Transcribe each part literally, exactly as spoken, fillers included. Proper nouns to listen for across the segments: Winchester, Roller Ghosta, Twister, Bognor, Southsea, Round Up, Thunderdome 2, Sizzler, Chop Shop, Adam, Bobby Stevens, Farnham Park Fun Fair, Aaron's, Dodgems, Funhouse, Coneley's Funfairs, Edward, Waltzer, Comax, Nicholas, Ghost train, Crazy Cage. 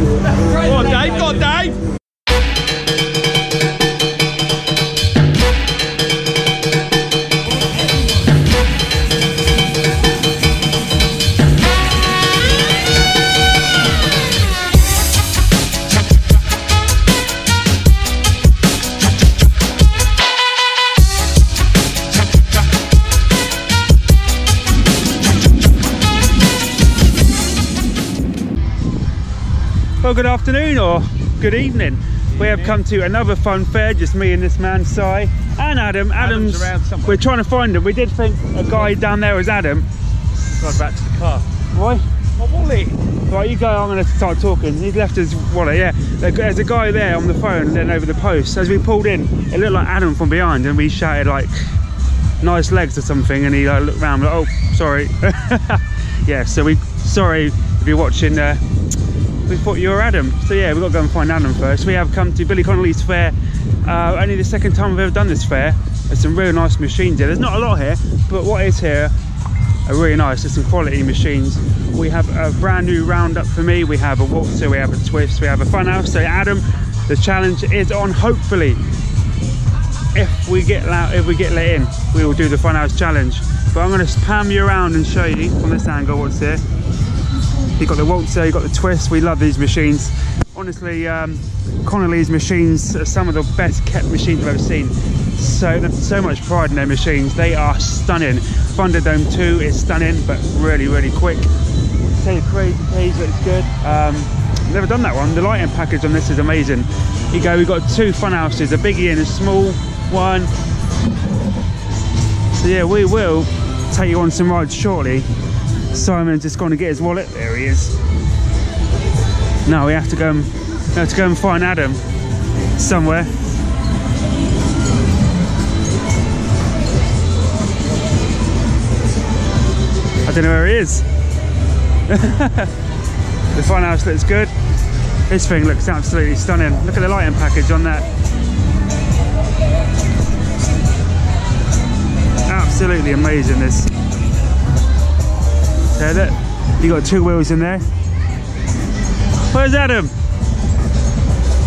Go on, Dave, go on, Dave! Well, good afternoon or good evening. We have come to another fun fair, just me and this man, Si, and Adam. Adam's, Adam's we're trying to find him. We did think a guy down there was Adam. Got back to the car. Why? My wallet. Right, you go, I'm going to start talking. He's left his wallet, yeah. There's a guy there on the phone, then over the post. As we pulled in, it looked like Adam from behind, and we shouted like, nice legs or something, and he like, looked around like, oh, sorry. Yeah, so we, sorry if you're watching. Uh, we thought you were Adam, so yeah, we've got to go and find Adam first. We have come to Billy Coneley's fair, uh, only the second time we've ever done this fair. There's some really nice machines here. There's not a lot here, but what is here are really nice. There's some quality machines. We have a brand new Round Up for me, we have a Waltzer, we have a Twist, we have a Funhouse. So Adam, the challenge is on. Hopefully if we get loud, if we get let in, we will do the Funhouse challenge. But I'm going to pan you around and show you from this angle what's here. You've got the Waltzer, you've got the Twist. We love these machines. Honestly, um, Coneley's machines are some of the best kept machines I've ever seen. So, so much pride in their machines. They are stunning. Thunderdome two is stunning, but really, really quick. Say Crazy Cage looks good. Um, never done that one. The lighting package on this is amazing. Here you go, we've got two fun houses, a biggie and a small one. So yeah, we will take you on some rides shortly. Simon's just gone to get his wallet. There he is. Now we have to go and have to go and find Adam somewhere. I don't know where he is. The funhouse looks good. This thing looks absolutely stunning. Look at the lighting package on that. Absolutely amazing this. There, look, you got two wheels in there. Where's Adam?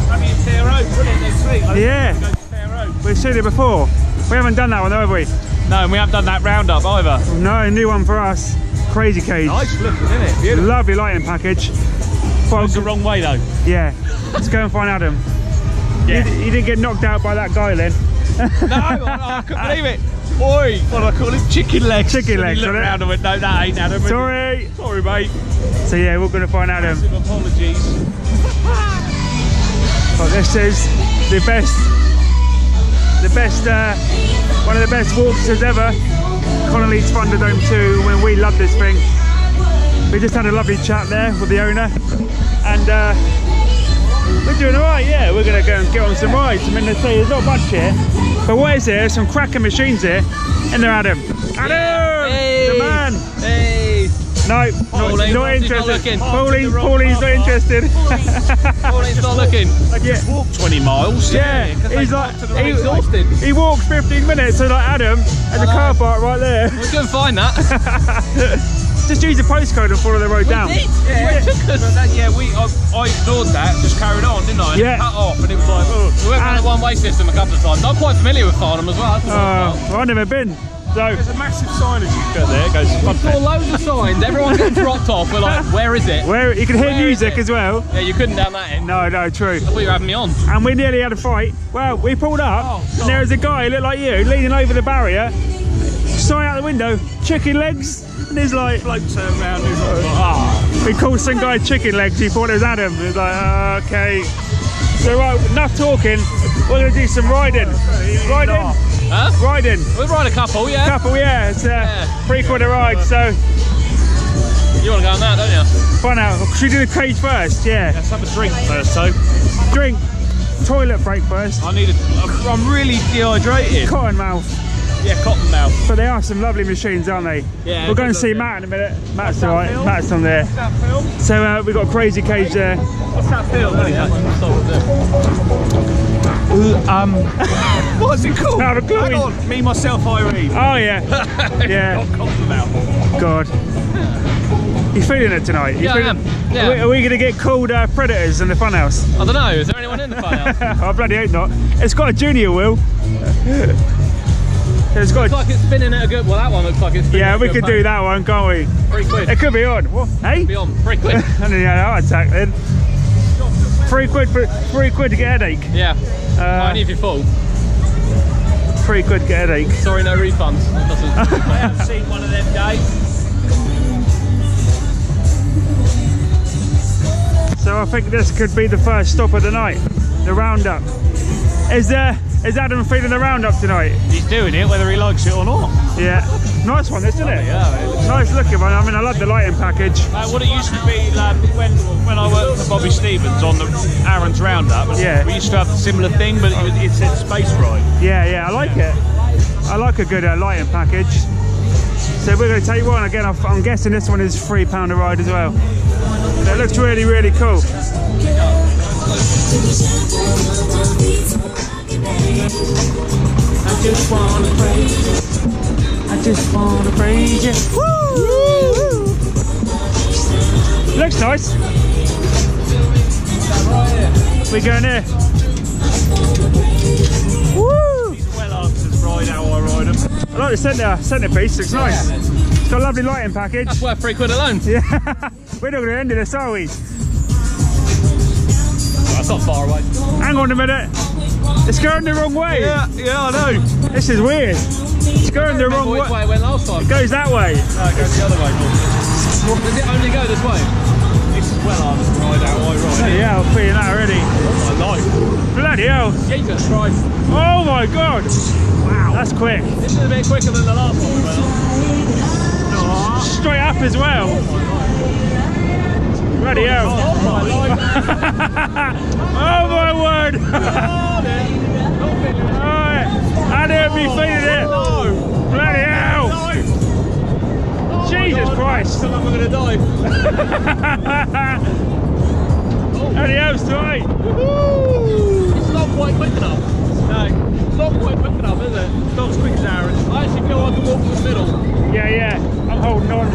Having a fair road, brilliant next week. I yeah, go to fair road. We've seen it before. We haven't done that one, have we? No, and we haven't done that Roundup either. No, new one for us. Crazy Cage. Nice looking, isn't it? Beautiful. Lovely lighting package. Well, it's the wrong way though. Yeah. Let's go and find Adam. Yeah. You, you didn't get knocked out by that guy then. No, I, I couldn't believe it. Oi, what do I call it? Chicken legs. Chicken legs. Looked around and went, no, that ain't Adam. Sorry. Sorry, mate. So yeah, we're gonna find Adam. Massive apologies. But this is the best, the best, uh, one of the best waltzers ever. Coneley's Thunderdome two. When we love this thing, we just had a lovely chat there with the owner, and uh, we're doing all right. Yeah, we're gonna go and get on some rides. I mean, they say there's not much here. But what is here? Some cracking machines here, and they're Adam. Adam, yeah. Hey. The man. Hey. No, Pauline, not, not interested. Not Pauline, Pauline's not interested. Pauline's not looking. Like yeah. He's walked twenty miles. Yeah, yeah. He's like he, exhausted. He walked fifteen minutes. So like Adam, at the car park right there. We couldn't find that. Just use the postcode and follow the road we down. Did. Yeah, it took us. That, yeah, we I, I ignored that, just carried on, didn't I? And yeah. Cut off, and it was like oh. We went on a one-way system a couple of times. I'm quite familiar with Farnham as well. Uh, well I've never been. So there's a massive sign as you go there. It goes. We saw loads of signs. Everyone got dropped off. We're like, where is it? Where you can hear where music as well. Yeah, you couldn't down that end. No, no, true. So we were having me on, and we nearly had a fight. Well, we pulled up, oh, and there was a guy who looked like you leaning over the barrier. Sign out the window, chicken legs. And he's like, like turned around, he's like, ah. He called some guy chicken legs, he thought it was Adam. He was like, uh, okay. So right, enough talking, we're going to do some riding. Riding? Huh? Riding. We'll ride a couple, yeah. Couple, yeah. It's a yeah. three quarter ride, so. You want to go on that, don't you? Fun out. Should we do the cage first? Yeah. Let's have a drink first, so. Drink. Toilet break first. I need a, I'm really dehydrated. Cotton mouth. Yeah, cotton now. But they are some lovely machines, aren't they? Yeah. We're going to see good. Matt in a minute. Matt's alright. Matt's on there. What's that film? So uh, we've got Crazy Cage there. What's that film? Oh, yeah. Ooh, um, what's it called? Out of Hang on. Me, Myself, Irene. Oh yeah. Yeah. Got cotton mouth. God. You're feeling it tonight. You're yeah, feeling... I am. Yeah. Are we, are we going to get called uh, predators in the funhouse? I don't know. Is there anyone in the funhouse? I bloody hope not. It's got a junior wheel. It's got. Looks a... like it's spinning at a good. Well, that one looks like it's. Yeah, we could do that one, can't we? Three quid. It could be on. What? Hey? It could be on. Three quid. I don't know how I'd attack then. Three quid for three quid to get a headache. Yeah. Uh, Only if you fall. Three quid to get a headache. Sorry, no refunds. It doesn't. I haven't seen one of them days. So I think this could be the first stop of the night, the Round Up. Is there? Is Adam feeling the Round Up tonight? He's doing it, whether he likes it or not. Yeah, nice one, isn't it? Yeah, it looks nice looking one. I mean, I love the lighting package. Uh, what it used to be like, when when I worked for Bobby Stevens on the Aaron's Round Up, yeah. We used to have a similar thing, but it, it said space ride. Yeah, yeah, I like yeah. it. I like a good uh, lighting package. So we're going to take one again. I'm guessing this one is three pound a ride as well. It looks really, really cool. I just wanna praise you. I just wanna praise you. Woo! Looks nice. We going there. Woo! These well answers ride how I ride them. I like the centre centrepiece. Looks nice. It's got a lovely lighting package. That's worth three quid alone. Yeah. We're not going to end it, this, are we? That's not far away. Hang on a minute. It's going the wrong way. Yeah, yeah, I know. This is weird. It's going the wrong way. Which way it went last time? It goes that way. No, it goes the other way. Does it only go this way? This is well hard to ride out. Why ride? Bloody hell, I'm feeling that already. Oh my life. Bloody hell. Jesus Christ. Oh my God. Wow. That's quick. This is a bit quicker than the last one we went on. Straight up as well. Oh my God. Bloody hell. Oh my, oh my word! Alright, I don't be feeling it! No. Bloody hell! No. Oh Jesus Christ! Till I'm gonna die! Bloody hell, straight! It's not quite quick enough. No, it's not quite quick enough, is it? It's not as quick as Aaron's. I actually feel like I can walk to the middle. Yeah, yeah, I'm holding on.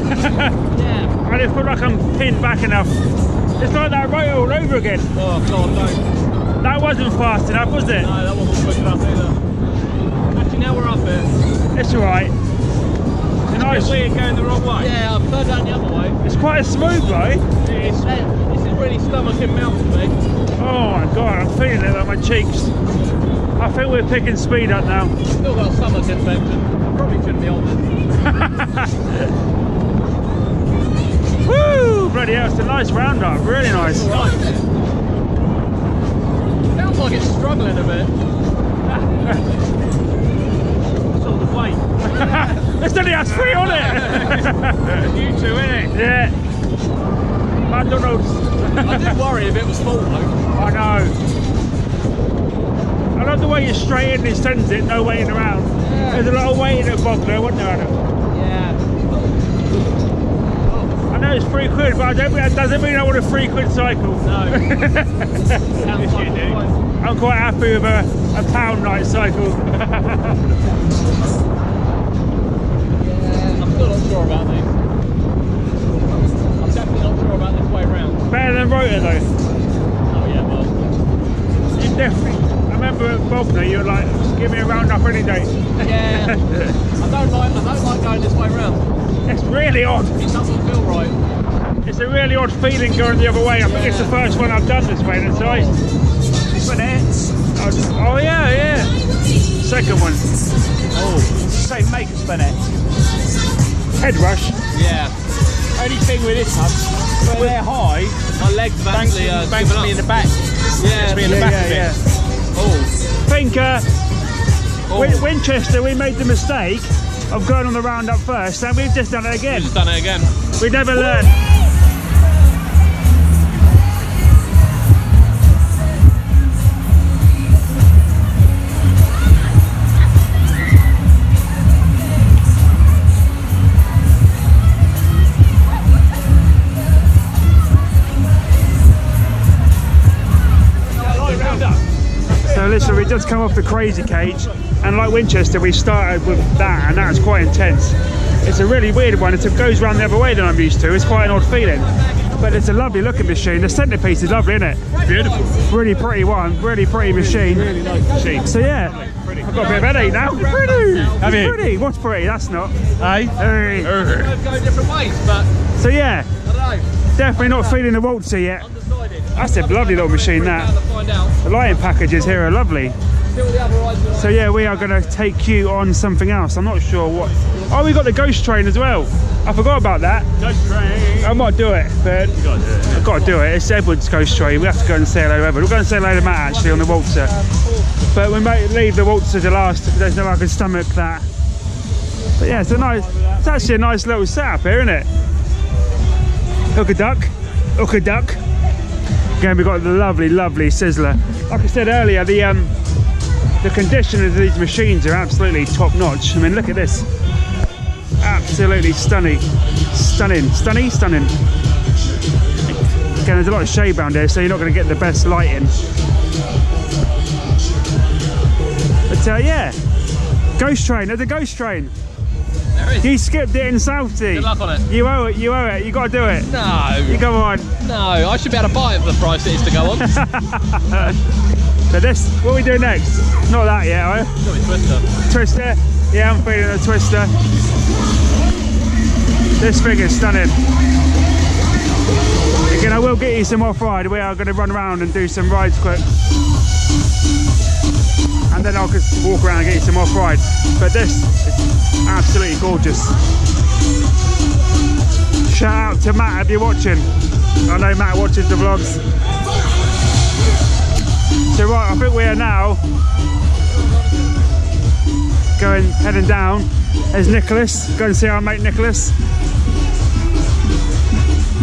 Yeah. I don't feel like I'm pinned back enough. It's like that right all over again. Oh God, no. That wasn't fast enough, was it? No, that wasn't quick enough either. Actually, now we're up here. It's alright. It's nice. It's weird going the wrong way. Yeah, I've heard that the other way. It's quite a smooth way. It is. This is really stomach and mouth to me. Oh my God, I'm feeling it on my cheeks. I think we're picking speed up now. Still got stomach infection. I probably shouldn't be on this. Woo! Bloody hell, it's a nice Round Up, really nice. Right. Sounds like it's struggling a bit. It's all the weight. It's only has three on it! You two, innit? Yeah. McDonald's. I did worry if it was full though. I know. I love the way you're straight in and it sends it, no waiting around. Yeah. There's a lot of waiting at Bognor, wasn't there, Adam? It's three quid, but I don't mean, that doesn't mean I want a three quid cycle. No. Yes, you do. I'm quite happy with a, a pound night cycle. Yeah, I'm still not sure about this. I'm definitely not sure about this way round. Better than Rota though. Oh yeah, well. You definitely. I remember at Bognor you were like, give me a Round Up any day. Yeah. I don't like. I don't like going this way round. It's really odd. It doesn't feel right. It's a really odd feeling going the other way. I think yeah. It's the first one I've done this way, and it's like, Spinette. Oh yeah, yeah. Second one. Oh, say make a Spinette. Head rush. Yeah. Only thing with this one, when they're high, my legs bangs me uh, in the back. Yeah, me in the yeah, back yeah, a bit. Yeah. Oh. Thinker. Oh. Win Winchester, we made the mistake of going on the Round Up first, and we've just done it again. We've just done it again. We never learn. So listen, we just come off the Crazy Cage. And like Winchester, we started with that, and that was quite intense. It's a really weird one. It goes round the other way than I'm used to. It's quite an odd feeling. But it's a lovely looking machine. The centrepiece is lovely, isn't it? Beautiful. Really pretty one. Really pretty machine. Really, really nice machine. So yeah, I've got a bit of headache now. It's pretty. Have it's you? pretty. What's pretty? That's not. Hey. Hey. Hey. Go different ways, but. So yeah. I don't know. Definitely not feeling the Waltzer yet. That's a lovely little machine, that. The lighting packages here are lovely. So yeah, we are going to take you on something else. I'm not sure what. Oh, we got the Ghost Train as well. I forgot about that. Ghost Train. I might do it, but I've got to do it. It's Edward's Ghost Train. We have to go and say hello to Edward. We'll go and say hello to Matt, actually, on the Waltzer. But we might leave the Waltzer to last because there's no way I can stomach that. But yeah, it's a nice. It's actually a nice little setup here, isn't it? Hook a duck, hook a duck. Again, we've got the lovely, lovely Sizzler. Like I said earlier, the um, the condition of these machines are absolutely top notch. I mean, look at this. Absolutely stunning, stunning, stunning, stunning. Again, there's a lot of shade around here, so you're not going to get the best lighting. But uh, yeah, Ghost Train. There's a Ghost Train. You skipped it in Southsea. Good luck on it. You owe it, you owe it, you got to do it. No. You come on. No, I should be able to buy it for the price it is to go on. So this, what we do next? Not that yet, are you? It's got to be Twister. Twister? Yeah, I'm feeling a Twister. This thing is stunning. Again, I will get you some off-ride. We are going to run around and do some rides quick. And then I'll just walk around and get you some off-ride. But this is absolutely gorgeous. Shout out to Matt if you're watching. I know Matt watches the vlogs. So right, I think we are now going, heading down. There's Nicholas. Go and see our mate Nicholas.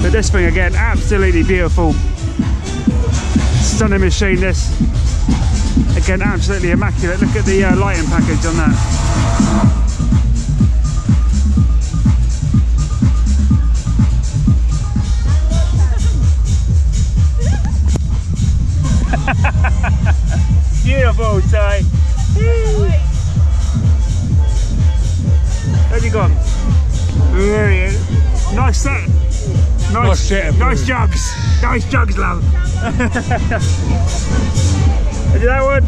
But this thing again, absolutely beautiful. Stunning machine this. Again, absolutely immaculate. Look at the uh, lighting package on that. Beautiful, Ty. Where have you gone? There he is. Nice set. Nice, nice, set nice jugs. Nice jugs, love. I did that one.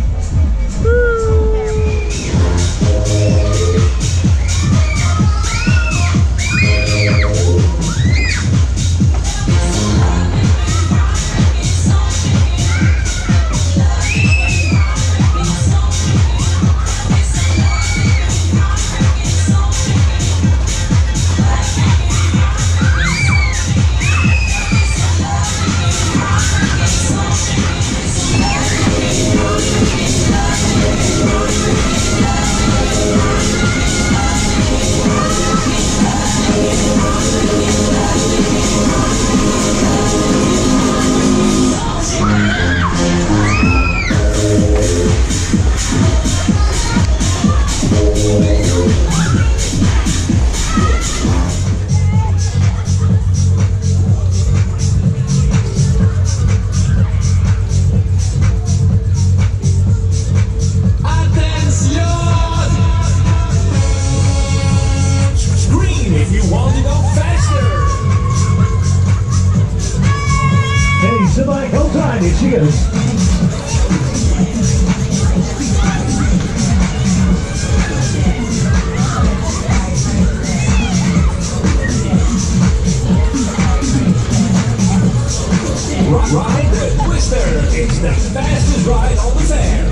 Ride the Twister, it's the fastest ride on the fair.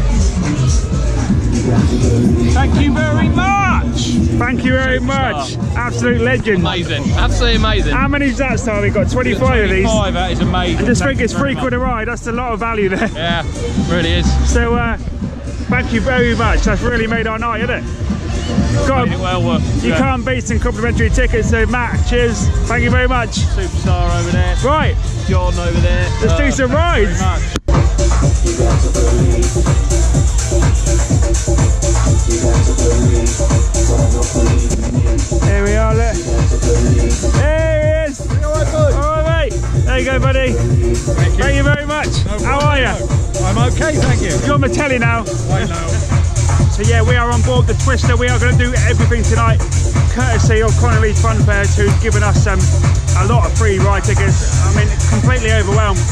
Thank you very much. Thank you very much. Absolute legend. Amazing, absolutely amazing. How many is that star we got? twenty-five, got twenty-five of these? twenty-five, that is amazing. I just think it's free quid a ride, that's a lot of value there. Yeah, really is. So uh, thank you very much, that's really made our night, isn't it? God, well worth it. You can't beat some complimentary tickets, so Matt, cheers. Thank you very much. Superstar over there. Right. John over there. Let's uh, do some rides. Here we are, look. There he is. Alright, there you go, buddy. Thank you, thank you very much. No How are you? I'm okay, thank you. You're on my telly now. Right now. So yeah, we are on board the Twister. We are going to do everything tonight, courtesy of Coneley's Funfairs, who's given us um, a lot of free ride tickets. I mean, completely overwhelmed.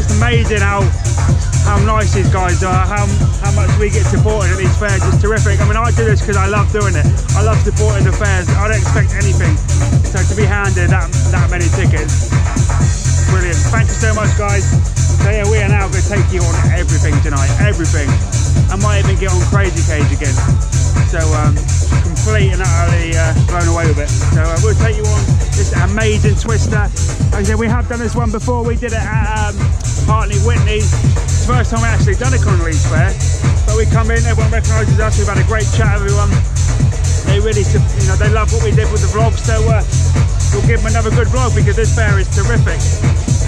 Just amazing how how nice these guys are, how how much we get supported at these fairs. It's terrific. I mean, I do this because I love doing it. I love supporting the fairs. I don't expect anything. So to be handed that that many tickets, brilliant. Thank you so much, guys. So yeah, we are now going to take you on everything tonight, everything. I might even get on Crazy Cage again. So um, complete and utterly uh, blown away with it. So uh, we'll take you on this amazing Twister. Like I said, we have done this one before. We did it at um, Hartley Whitney's. It's the first time we actually done a Coneley's Fair. But we come in, everyone recognises us. We've had a great chat, everyone. They really, you know, they love what we did with the vlog. So uh, we'll give them another good vlog because this fair is terrific.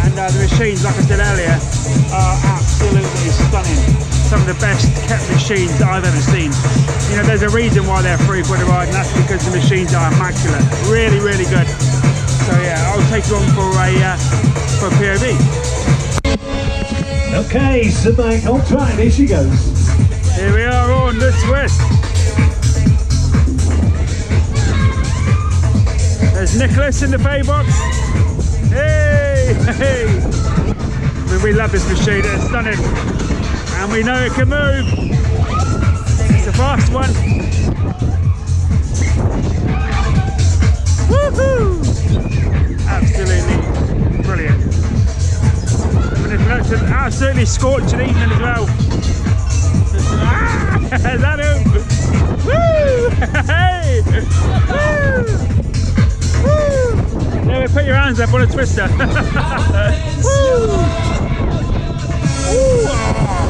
And uh, the machines, like I said earlier, are absolutely stunning. Some of the best kept machines that I've ever seen. You know, there's a reason why they're free for the ride, and that's because the machines are immaculate. Really, really good. So yeah, I'll take you on for a, uh, for a P O V. Okay, sit back, on track, here she goes. Here we are on the Twist. There's Nicholas in the pay box. Hey, hey. I mean, we love this machine, it's stunning. And we know it can move. It's a fast one. Woohoo! Absolutely brilliant. And it's an absolutely scorching evening as well. Ah! Is that him? Woo! Hey! Woo! Woo! Anyway, put your hands up on a Twister. Woo! Ooh, oh,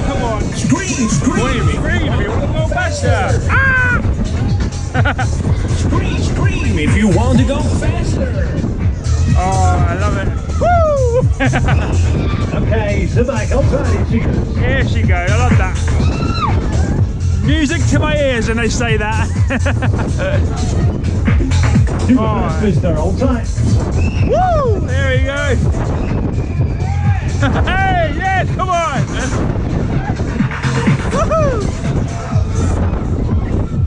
come on. Scream, scream, scream if you want to go faster. Ah! Scream, scream if you want to go faster. Oh, I love it. Woo! Okay, sit back, I'll try it. Here she goes. Here she goes, I love that. Music to my ears when they say that. Super fast Twister, all time. Woo! There we go. Hey, yes, come on! Woohoo!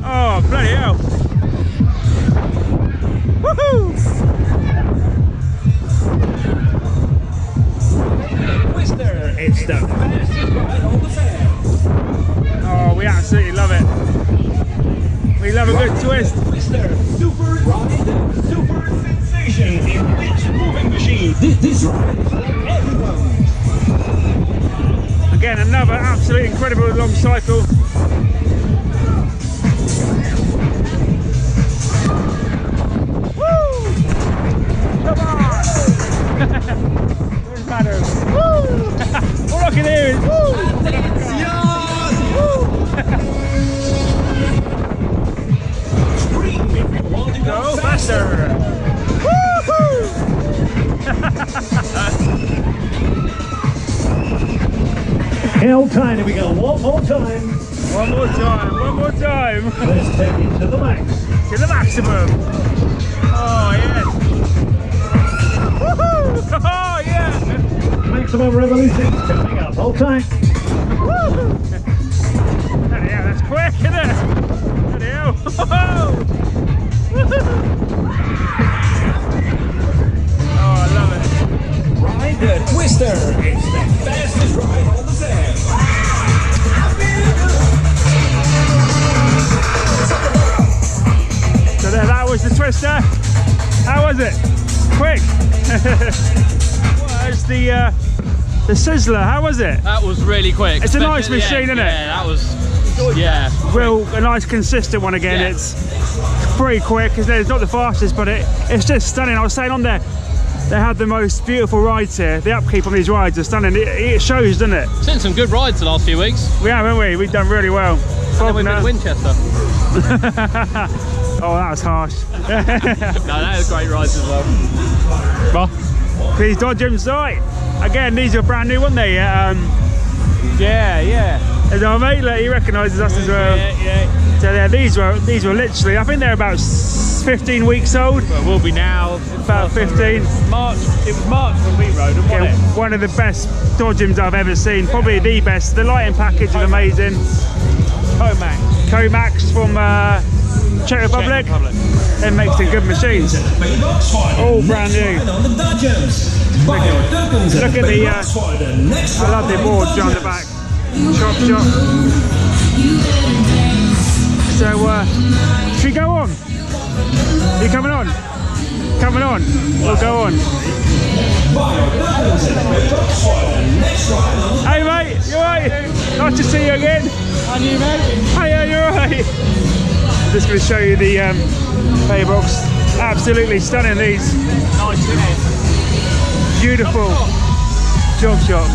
Oh, bloody hell! Woohoo! Twister! It's the fastest ride on the fair! Oh, we absolutely love it! We love a good twist! Twister! Super ride! Super sensation! It's a moving machine! This, this ride! Again, another absolutely incredible long cycle. Woo! Come on! Doesn't matter. Woo! All I can hear is woo! Woo! Go faster! Woo-hoo! Hell time, here we go, one more time. One more time, one more time. Let's take it to the max. To the maximum. Oh, yes. Woohoo! Oh, yeah. Maximum revolution coming up, hold tight. Woohoo! Yeah, that's quick, isn't it? Hell. Oh, I love it. Ride the Twister. It's the fastest ride on the fair. So there, that was the Twister. How was it? Quick. Well, it's the uh, the Sizzler. How was it? That was really quick. It's a but nice machine, end, isn't yeah, it? Yeah, that was. Yeah. Real a nice consistent one again. Yeah. It's pretty quick. It's not the fastest, but it it's just stunning. I was saying on there. They have the most beautiful rides here. The upkeep on these rides is stunning. It, it shows, doesn't it? We've seen some good rides the last few weeks. We have, haven't we? We've done really well. And then we've been to Winchester. Oh, that was harsh. No, that was great rides as well. Well, these Dodgems, right? Again, these are brand new, weren't they? Um, yeah, yeah. There's our mate, like, he recognises us as well. Yeah, yeah. So yeah, these were these were literally. I think they're about fifteen weeks old. Well, we'll be now. About fifteen. March. It was March when we rode, wasn't it? One of the best Dodgems I've ever seen. Probably the best. The lighting package is amazing. Comax. Comax from uh, Czech Republic. Czech Republic. It makes the good machines. All brand new. Look at, look at the, uh, I love the boards on the back. Chop Shop. So, uh, should we go on? Are you coming on? Coming on. We'll go on. Hey mate, you alright? Nice to see you again. And you mate? Hey, you alright? I'm just going to show you the um, pay box. Absolutely stunning these. Nice, isn't it? Beautiful. Job shop.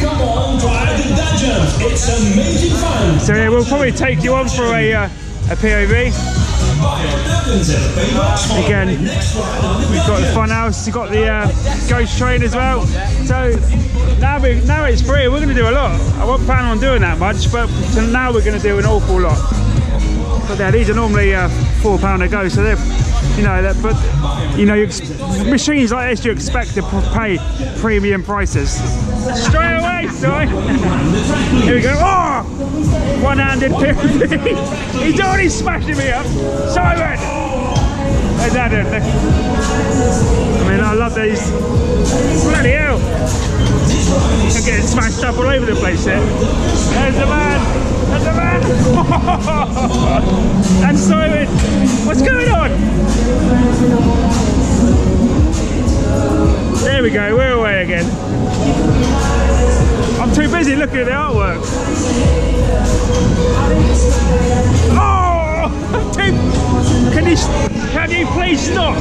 Come on, try the Dodgems. It's amazing fun. So yeah, we'll probably take you on for a, uh, a P O V. Again, we've got the Funhouse, we've got the uh, Ghost Train as well. So now, we, now it's free, we're going to do a lot. I wasn't planning on doing that much, but now we're going to do an awful lot. But yeah, these are normally uh, four pound a go, so they're, you know, that. But you know, you machines like this, you expect to pay premium prices. Straight away, sorry. Here we go. Oh, one-handed P O V. He's already smashing me up. Simon. There's Adam. I mean, I love these. Bloody hell. I'm getting smashed up all over the place here. There's the man. There's the man. And Simon. What's going on? There we go, we're away again. I'm too busy looking at the artwork. Oh! Too, can you can you please stop?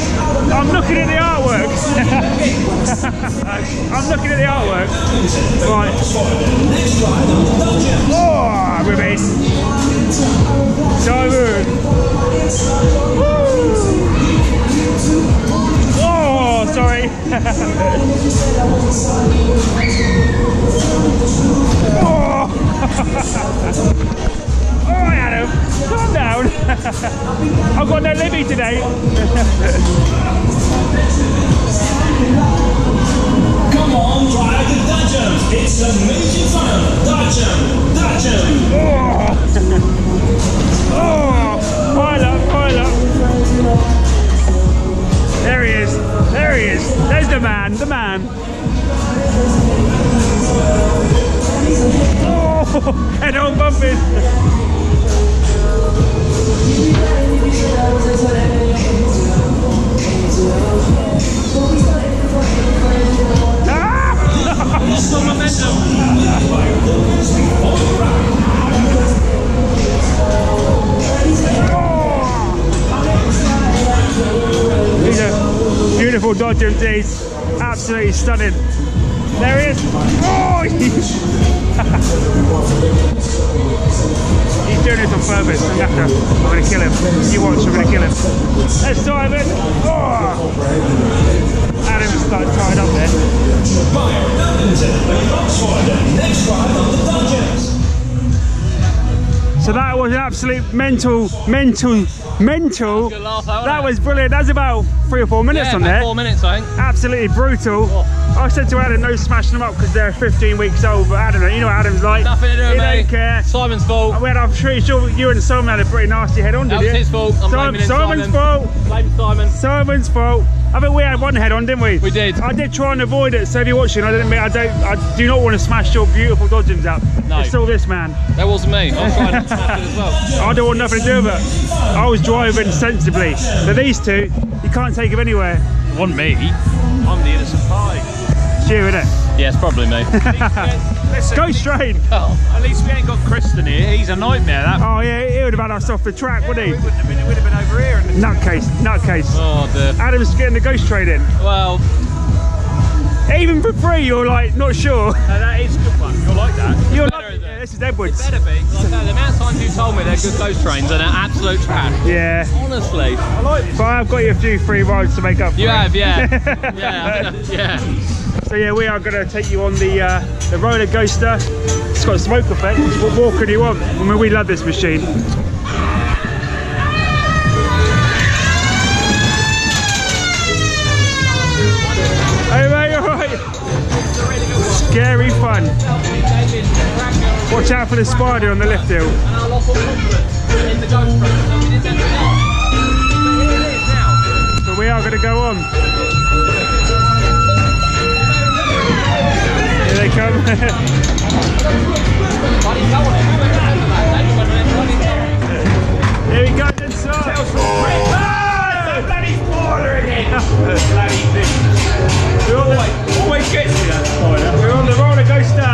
I'm looking at the artwork. I'm looking at the artwork. Right. Oh, Ruby. Diamond. Woo! Oh, sorry. Oh. All right, Adam, calm down. I've got no Libby today. Come on, try the Dodgems. It's amazing fun. Dodgem, Dodgem. Oh, oh, pile up, pile up. There he is, there he is, there's the man, the man. Oh, head on bumping. Ah! These are beautiful Dodgems, these, absolutely stunning. There he is. Oh! He's doing this on purpose. I'm gonna, I'm gonna kill him. You watch, I'm gonna kill him. Let's dive in. Oh! Adam's started tied up there. So that was an absolute mental, mental. Mental. Laugh, that was brilliant. That's about three or four minutes yeah, on there. Four minutes, I think. Absolutely brutal. Oh. I said to Adam, no smashing them up because they're fifteen weeks old. But Adam, you know what Adam's like. Nothing to do with me. He don't care. Simon's fault. We had, I'm pretty sure you and Simon had a pretty nasty head on, didn't you? That was his fault. I'm Simon, blaming Simon's Simon. fault. Blame Simon. Simon's fault. I think we had one head on, didn't we? We did. I did try and avoid it. So if you're watching, I didn't. I don't. I do not want to smash your beautiful Dodgems up. No. It's all this man. That wasn't me. I was trying to smash it as well. I don't want nothing to do with it. I was driving sensibly. But these two, you can't take them anywhere. One me. I'm the innocent pie. It's you, isn't it? Yeah, it's probably me. Listen, Ghost Train. Oh. At least we ain't got Kristen here. He's a nightmare. That. Oh yeah, he would have had us off the track, yeah, wouldn't he? We wouldn't have been. It would have been over here. In the nutcase. Nutcase. Oh dear. Adam's getting the Ghost Train in. Well, even for free, you're like not sure. No, that is a good one. You're like that. You're like. Yeah, this is Edward's. It better be. Like, no, the amount of times you told me they're good Ghost Trains and they're absolute trash. Yeah. Honestly. I like this. But I've got you a few free rides to make up for. You have, yeah. Yeah. I think yeah. So yeah, we are going to take you on the uh, the Roller Ghosta. It's got a smoke effect. What more could you want? I mean, we love this machine. Hey mate, alright? Scary fun. Watch out for the spider on the left hill. And I lost all confidence in the ghost train, so we didn't end it now. But here it is now. So we are going to go on. Here they come. Here we go, then, sir. Ah, it's a bloody spoiler again. Bloody thing. We're on the, always gets me, that spoiler. We're on the Roller Ghosta.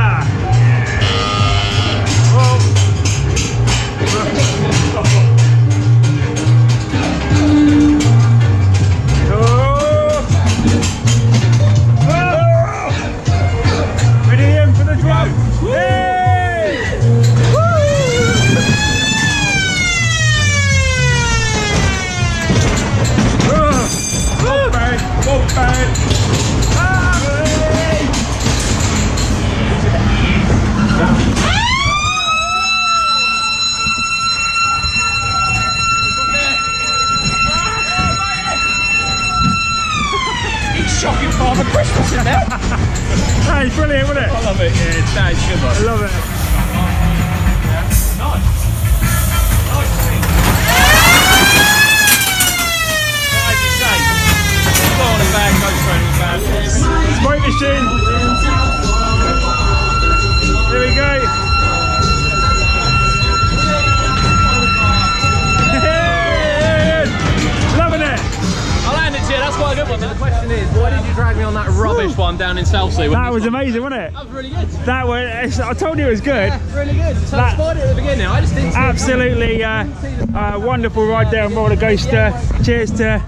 That was amazing, wasn't it? That was really good. That was, I told you it was good. Yeah, really good. So that, I spotted it at the beginning. I just didn't see absolutely it. Uh, uh, wonderful ride there on Roller Ghosta. Cheers to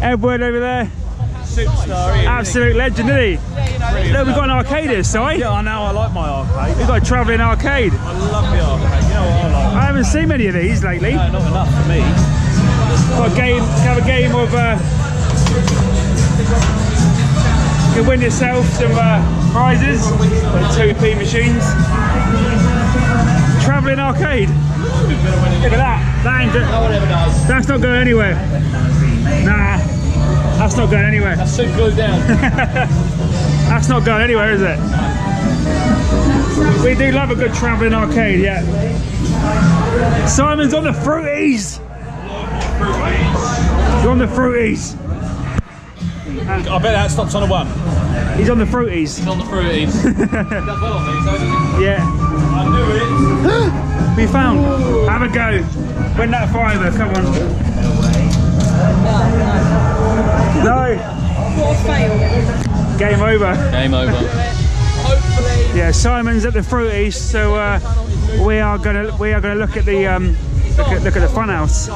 Edward over there. Superstar. Absolute legend, isn't he? Yeah, you know, look, we've got an arcade here, sorry. Yeah, I know. I like my arcade. We've got a travelling arcade. I love the arcade. You know what I like? I haven't seen many of these lately. No, not enough for me. Got a game. Have a game of. Uh, You can win yourself some uh, prizes, two P machines. Travelling arcade. Look at that. That ain't good. No one ever does. That's not going anywhere. Nah, that's not going anywhere. That's so glued down. That's not going anywhere, is it? We do love a good travelling arcade, yeah. Simon's on the fruities. You're on the fruities. And I bet that stops on a one. He's on the fruities. He's on the fruities. That's well on me, so doesn't he? Yeah. I knew it. We found. Ooh. Have a go. Win that fiver, come on. No, no. No. What a fail. Game over. Game over. Hopefully. Yeah, Simon's at the fruities, so uh, we are gonna we are gonna look at the um look at look at the funhouse.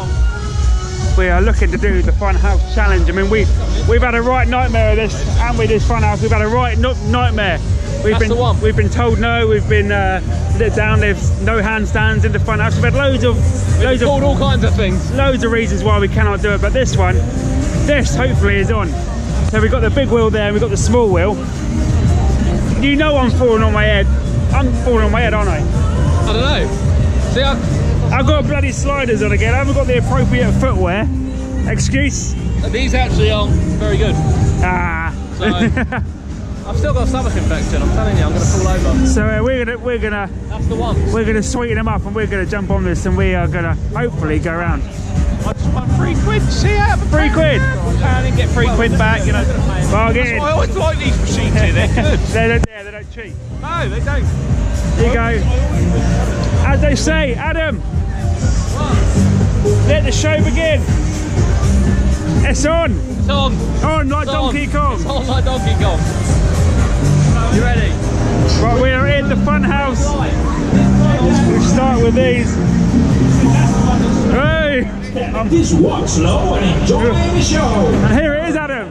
We are looking to do the Funhouse challenge. I mean, we've we've had a right nightmare of this, and we did Funhouse. We've had a right no nightmare. We've That's been the one. We've been told no. We've been uh, let down. There's no handstands in the Funhouse. We've had loads of we've loads of all kinds of things. Loads of reasons why we cannot do it. But this one, this hopefully is on. So we've got the big wheel there. We've got the small wheel. You know, I'm falling on my head. I'm falling on my head, aren't I? I don't know. See, I. I've got bloody sliders on again. I haven't got the appropriate footwear. Excuse? These actually aren't very good. Ah. So, I've still got a stomach infection. I'm telling you, I'm going to fall over. So uh, we're going to we're going to That's the one. We're going to sweeten them up, and we're going to jump on this, and we are going to hopefully go around. I just won three quid. See ya. Three quid. I didn't get three well, quid back. You know. Bargain. That's why I always like these machines here. They're good. They don't. Yeah, they don't cheat. No, they don't. There you go. As they say, Adam. Let the show begin. It's on. It's on. On like Donkey Kong. It's on like Donkey Kong. You ready? Right, we are in the Funhouse. We start with these. Hey! This watch low and enjoy the show. And here it is, Adam.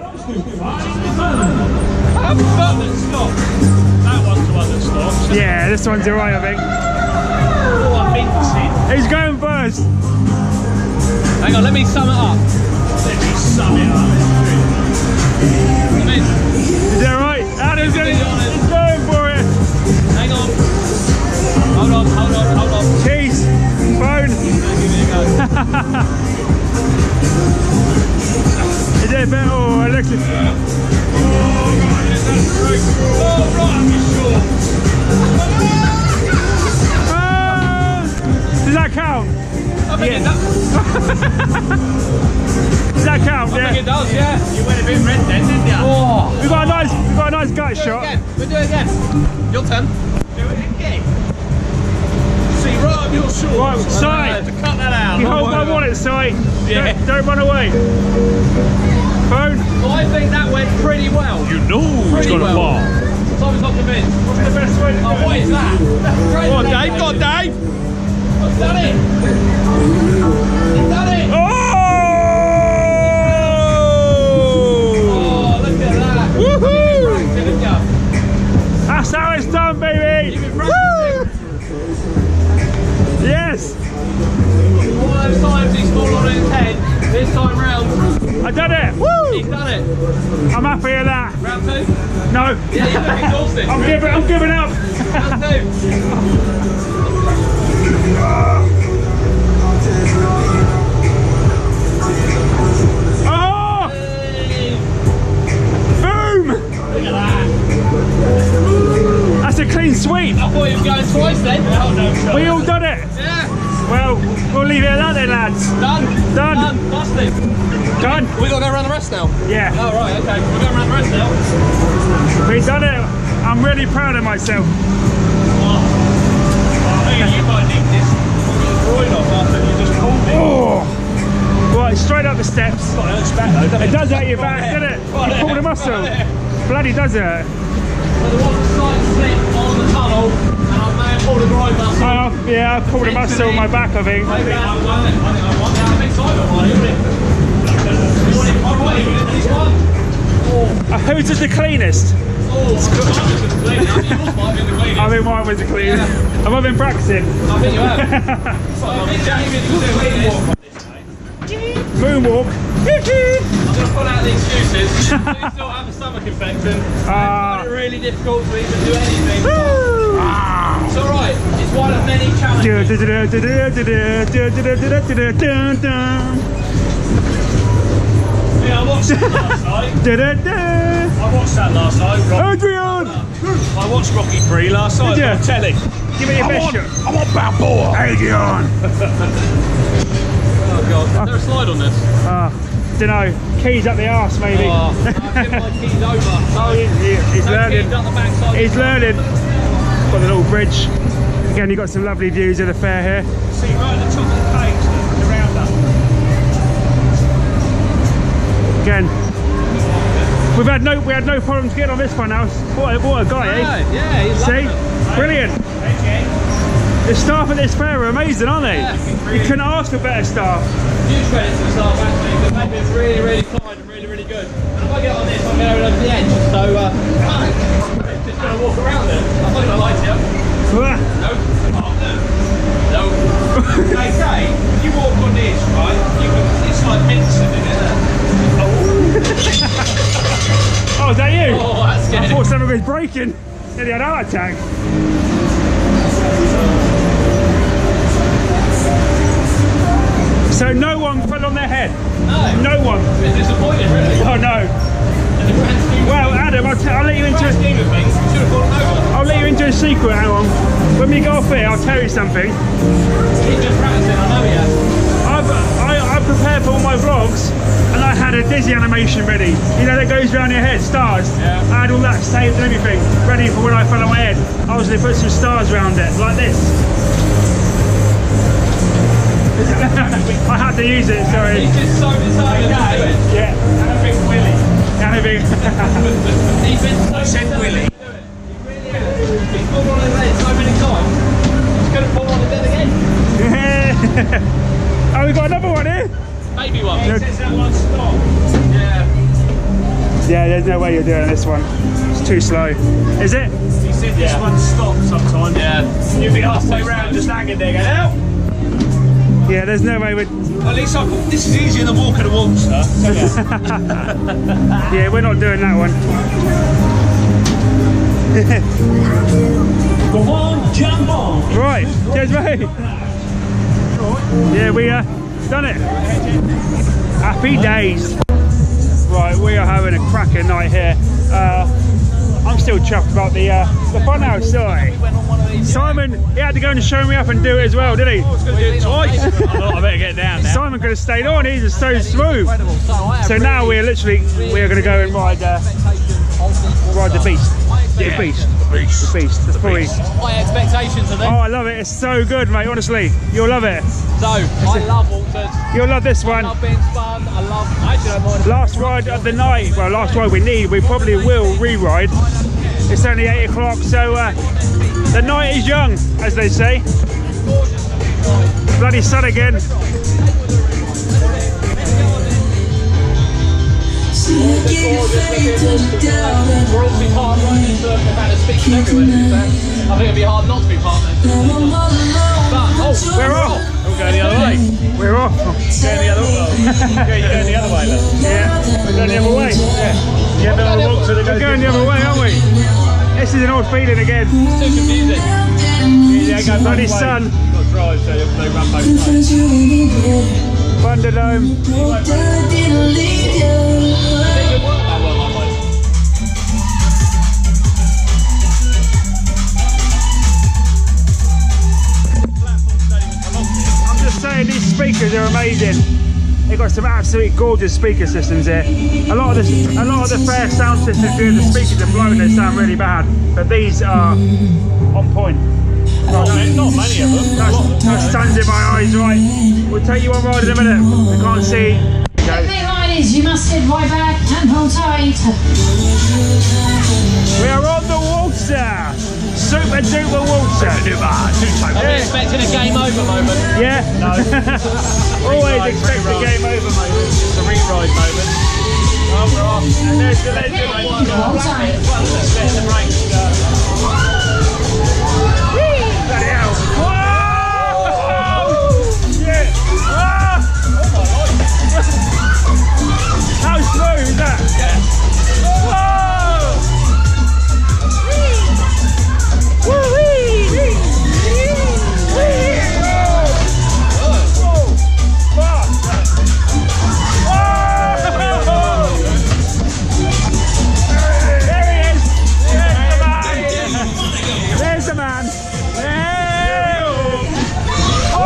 Have fun and stop. That one's the one that stops. Yeah, this one's alright, I think. Who's going first? Hang on, let me sum it up. Let me sum it up. I'm in. Is that right? Adam's going, he's going for it. Hang on. Hold on, hold on, hold on. Cheese. Phone. Give it a go. Is it a bit? Oh, I looked at it. Oh, right, that's true. Oh, right, I'm sure. yeah, does that count? I yeah. think it does, yeah. yeah. You went a bit red then, didn't you? Oh. We got a nice, we got a nice gut shot. We'll do it again. Your turn. Do it again. See right on your shorts. Right, Si. To cut that out. You hold my wallet, Si. Yeah. Don't, don't run away. Phone. Well, I think that went pretty well. You know, pretty it's gonna well. fall. Tom's not convinced. What's the best way to do oh, it? What is that? Come on, Dave. Go on, Dave. I've done it. I've done it. Oh! Oh, look at that. Woohoo! That's how it's done, baby. Woo! Yes. All those times he's fallen on his head. This time round. I done it! Woo! He's done it! I'm happy with that! Round two? No! Yeah, you look exhausted! I'm, giving, I'm giving up! Round two! Oh! Hey. Boom! Look at that! That's a clean sweep! I thought he was going twice then! Oh no! Sorry. We all done it! Yeah! Well, we'll leave it at that then, lads! Done! Done! Done! Busted! Done. We gotta go around the rest now. Yeah. Oh right, okay. We're going around the rest now. We've done it. I'm really proud of myself. Oh, oh hey, you might need this. You're off after you just pulled it. Oh. Right, straight up the steps. It hurts back though. It does hurt your back, doesn't it? Right you pulled a muscle. Right bloody does hurt. Well, there was a slight slip on the tunnel, and I may have pulled a groin muscle. Uh, yeah, I pulled a muscle in my back, I think. I think I won it. I think I won it. That's a big side of mine, isn't it? Uh, whose is the cleanest? I think mine was the cleanest. Have I been practicing? I think you have. Moonwalk. I'm going to pull out the excuses. I still have a stomach infection. Uh, I find it really difficult to even do anything. It's alright. It's one of many challenges. Yeah, I watched that last night. da, da, da. I watched that last night. Rocky Adrian! I watched Rocky three last night. I'm telling. Give me your I best want, shot. I want Balboa. Adrian! Oh god, is uh, there a slide on this? Ah, uh, dunno. Keys up the arse maybe. Oh, I've given my keys over. Oh, he, he, he's no learning. Up the backside he's learning. Car. Got the little bridge. Again, you've got some lovely views of the fair here. See, right at the top of the page. Again, we've had no we had no problems getting on this Funhouse. What, what a guy, yeah, eh? Yeah, he's see, brilliant. Okay. The staff at this fair are amazing, aren't they? Yeah, you couldn't ask for better staff. Huge credit to the staff actually, they've been really, really kind and really, really good. And if I get on this, I'm going over the edge. So, uh, I'm just going to walk around there. I'm not going to lie to you. Nope. Oh, no. Nope. They say if you walk on this, right? You can, it's like Benson, isn't it? Oh, is that you? Oh, that's good. I thought something was breaking. Nearly had a heart attack. So no one fell on their head? No. No one? A bit disappointed, really. Oh, no. Well, Adam, I'll, I'll let you into a... I'll let you into a secret, hang on. When we go off here, I'll tell you something. He's just practicing, I know he has. I've, I, I prepared for all my vlogs. And I had a dizzy animation ready, you know that goes round your head, stars. Yeah. I had all that saved and everything, ready for when I fell on my head. I was going to put some stars round it, like this. I had to use it, sorry. He's just so excited to do it. Yeah. And a big willy. And a big... He's been so excited to do it. He really is. He's fallen on his head so many times. He's going to fall on his head again. Yeah. Oh, we've got another one here. Maybe one. Yeah, no. That one stopped. Yeah. Yeah, there's no way you're doing this one. It's too slow. Is it? He said this yeah. one stops sometimes. Yeah. You'd be halfway round just hanging there going, ow! Yeah, there's no way we'd... Well, at least I can... This is easier than walking a Waltzer. Yeah, we're not doing that one. Come on, jump on! Right, cheers mate! Yeah, we are... Uh, done it. Happy days. Right, we are having a cracking night here. Uh, I'm still chuffed about the uh, the Funhouse, still. We Simon, he had to go and show me up and do it as well, did he? I was going to do it twice. I thought I better get down now. Simon could have stayed on. He's just so smooth. So now we're literally we're going to go and ride uh, ride the beast. Yeah. The beast. The beast. The beast. That's probably my expectations of them. Oh, I love it. It's so good, mate. Honestly, you'll love it. So I love Walters. You'll love this one. I love being spun. I love. I actually don't mind. Last ride of the night. Well, last ride we need. We probably will re-ride. It's only eight o'clock, so uh, the night is young, as they say. Bloody sun again. So you get your fate touched down. We're all to be part of running in circle about a speech everywhere, so I think it'd be hard not to be part of it. But, oh, we're off! We'll go the other way. We're off. We're going the other way. Yeah, you're going the other way, look. Yeah, we're going the other way. Yeah. Yeah, we're, we'll walk to the we're going the other way, aren't we? This is an odd feeling again. It's too confusing. Yeah, go bloody sun. You've got to drive, so you'll play run both ways. Thunderdome. I'm just saying, these speakers are amazing. They've got some absolutely gorgeous speaker systems here. A lot of this, a lot of the fair sound systems here, the speakers are blown, they sound really bad, but these are on point. Well, no, there's not many of them. That's, that's stands in my eyes, right? We'll take you on ride in a minute. I can't see. Okay. Hey, Highness, you must sit right back and hold tight. We are on the Waltzer. Super duper Waltzer. I'm expecting a game over moment. Yeah. No. Always expect a game over moment. It's a re-ride moment. Oh, we're off. And there's the legend. Hold tight. Bloody hell. Whoa! Shit! Ah! Oh my God! How smooth is that? Yeah. Whoa! Woo wee! Wee! Wee! Whoa! Fuck! Whoa! There he is! There's the man! There's the man! Oh,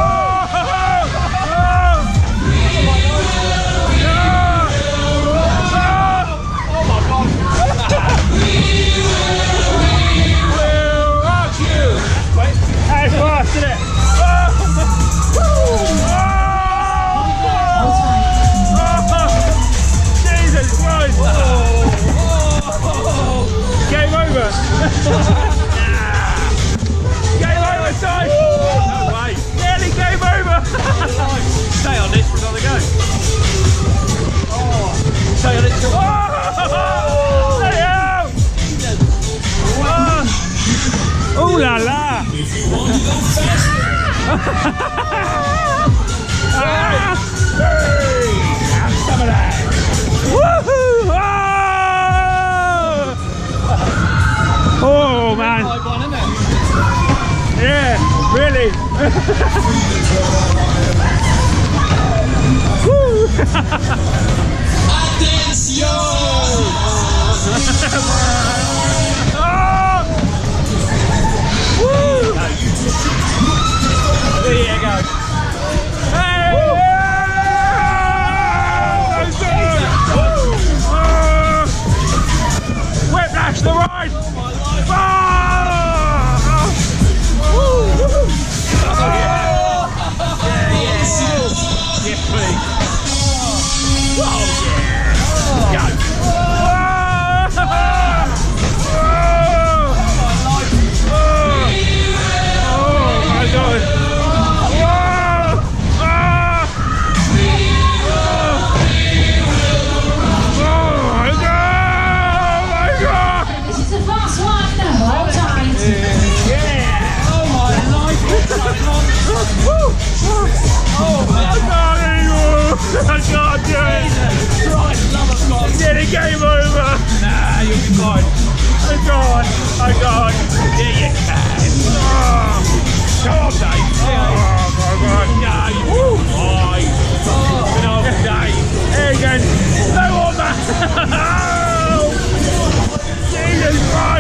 Jesus Christ!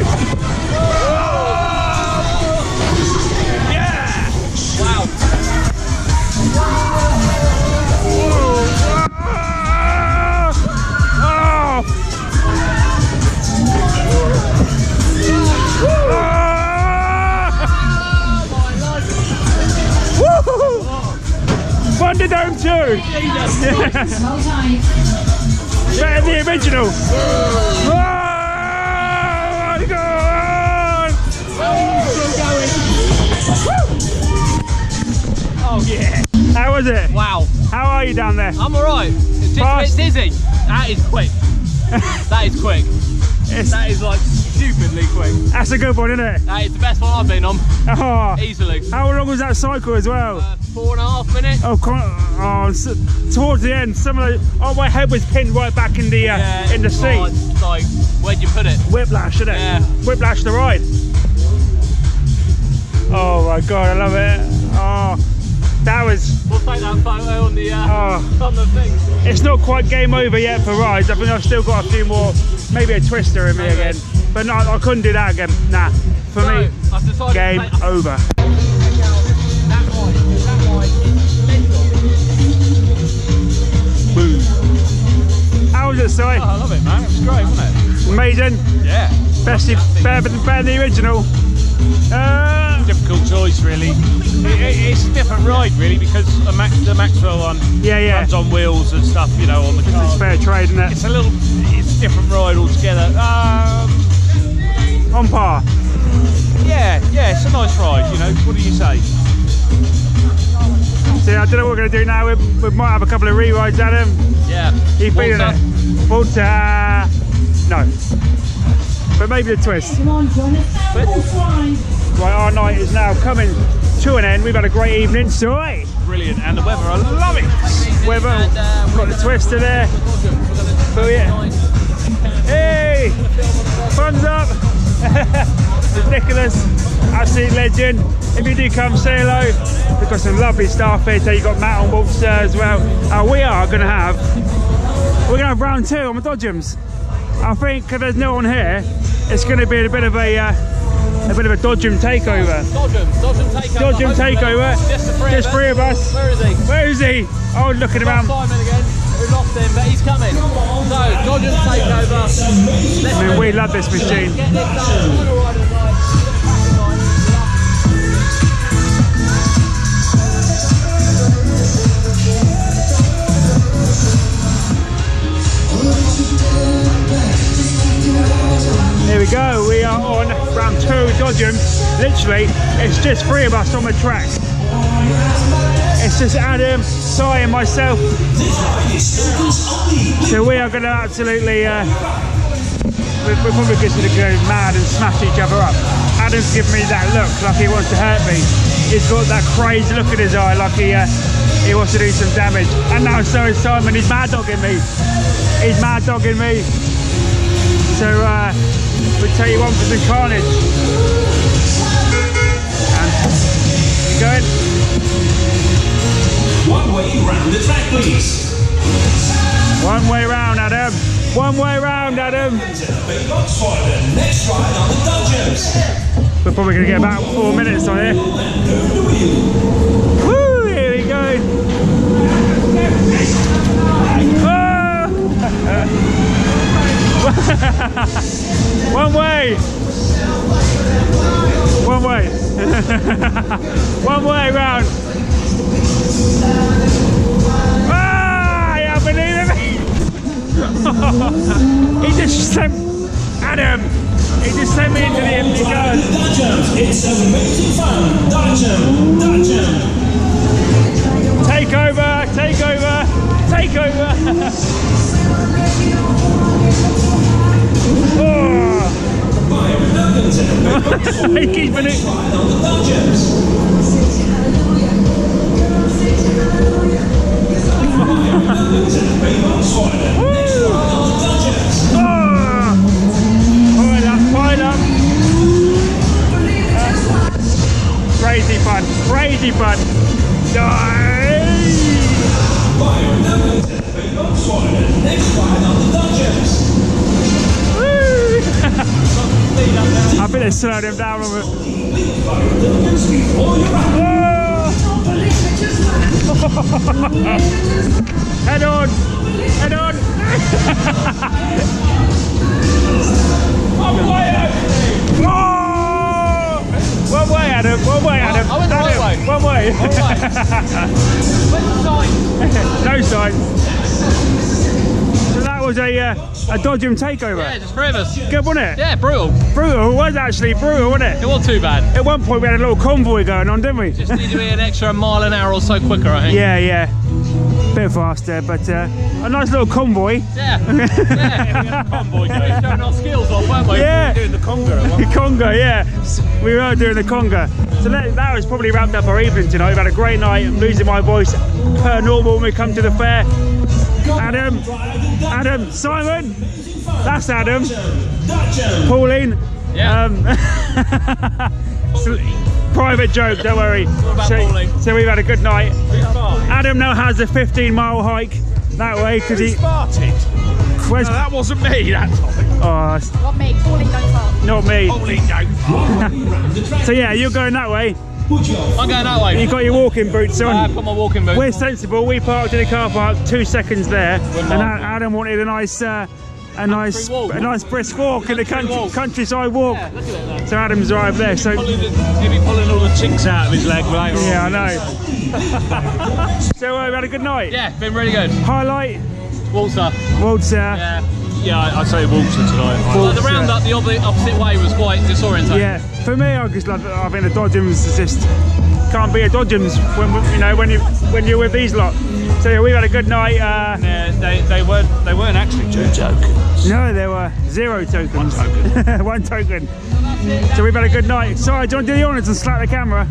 Better than the original. Oh my God! Oh yeah! How was it? Wow! How are you down there? I'm alright. It's just a bit dizzy. That is quick. That is quick. It's that is like stupidly quick. That's a good one, isn't it? That is the best one I've been on. Oh. Easily. How long was that cycle as well? Uh, four and a half minutes. Oh, oh so, towards the end, some of the, oh, my head was pinned right back in the uh, yeah, in the seat. Oh, like, where'd you put it? Whiplash, isn't it? Yeah. Whiplash the ride. Oh my God, I love it. Oh, that was. We'll take that photo on the uh, oh. on the thing. It's not quite game over yet for rides. I think I've still got a few more. Maybe a twister in me okay. again, but no, I couldn't do that again. Nah, for so, me, I've decided game to play, I over. That ride, that ride is mental. Boom. How was it, Si? Oh, I love it, man. It was great, wasn't it? Amazing. Yeah. Best, better than the original. Uh, difficult choice, really. It, it, it's a different ride, really, because a Max, the Maxwell one yeah, yeah. runs on wheels and stuff, you know, on the car. It's fair trade, isn't it? It's a little. Different ride altogether. Um, on par. Yeah, yeah, it's a nice ride, you know. What do you say? See, I don't know what we're going to do now. We, we might have a couple of re-rides, Adam. Yeah. He's feeling it. Waltzer. No. But maybe a twist. Come on, Jonathan. Right, our night is now coming to an end. We've had a great evening, so hey. Brilliant, and the weather, I love it. Weather, and, uh, we've got the Twister there. So yeah. Hey! Thumbs up! This is Nicholas, absolute legend. If you do come, say hello. We've got some lovely staff here, so you've got Matt on Waltzer as well. Uh, we are going to have, we're going to have round two on the Dodgems. I think because there's no one here, it's going to be a bit of a, uh, a bit of a Dodgem takeover. Dodgem, Dodgem takeover. Dodgem takeover. Just the three, Just three of us. Where is he? Where is he? Oh, looking around. Simon again. We lost him, but he's coming. So, Dodgems takeover. I mean, we love this machine. Get this done. Here we go. We are on round two Dodgems. Literally, it's just three of us on the track. It's just Adam, Si and myself. So we are going to absolutely, uh, we're, we're probably just going to go mad and smash each other up. Adam's giving me that look like he wants to hurt me. He's got that crazy look in his eye like he uh, he wants to do some damage. And now so is Simon, he's mad dogging me. He's mad dogging me. So uh, we'll take you on for some carnage. And you going? One way round the track, please. One way round, Adam. One way round, Adam. We're probably going to get about four minutes on here. Woo, here we go. Oh. One way. One way. One way round. Ah, I can't believe it! He just sent Adam. He just sent me into the empty gun. It's amazing fun. Dodgem, Dodgem. Take over, take over, take over. Oh. He keeps Crazy fun, crazy fun. I bet they slowed him down with it. Head on, head on. One way, Adam. One way, Adam. One way, Adam. No, one way. One way. Where's the sign? No sign. So that was a uh, a Dodgem takeover. Yeah, just three of us. Good, wasn't it? Yeah, brutal. Brutal. It was actually brutal, wasn't it? It wasn't too bad. At one point we had a little convoy going on, didn't we? Just need to be an extra mile an hour or so quicker, I think. Yeah, yeah. Bit faster, but uh, a nice little convoy. Yeah. Yeah, we had a convoy going. We were showing our skills off, weren't we? Yeah. We were doing the conga. The conga, yeah. We were doing the conga. So that, that was probably wrapped up our evening tonight. We've had a great night. I'm losing my voice per normal when we come to the fair. Adam, Adam, Simon, that's Adam, Pauline. Yeah. Um, so, private joke, don't worry. So, so we've had a good night. Adam now has a fifteen mile hike that way because he farted. No, that wasn't me, that topic. Oh, not me, Pauline don't fart. Not me. Pauline don't fart. So yeah, you're going that way. I'm going that way. You've got your walking boots on. I've got my walking boots. We're sensible, we parked in a car park, two seconds there. And Adam wanted a nice uh, a nice a nice brisk walk in the country, countryside walk. Yeah, look at that. So Adam's arrived there. So he'll be pulling all the chinks out of his leg later on. Yeah, I know. So uh, we had a good night. Yeah, been really good. Highlight? Waltzer. Waltzer. Yeah, yeah, I'd say Waltzer tonight. Waltzer. Like the round up, the opposite way was quite disorientating. Yeah, for me, I just love. I mean, the Dodgems is just can't be a Dodgems when you know when you when you're with these lot. So yeah, we've had a good night. Uh, yeah, they they weren't they weren't actually two tokens. No, there were zero tokens. One token. One token. So we've had a good night. Sorry, do you want to do the honours and slap the camera?